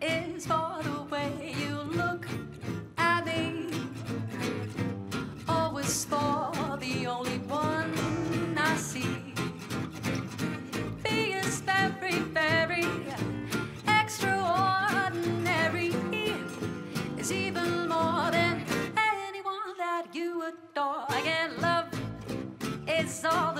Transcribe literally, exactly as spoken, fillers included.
is for the way you look at me. Always for the only one I see. Be is very, very extraordinary. Is even more than anyone that you adore. Again, love is all.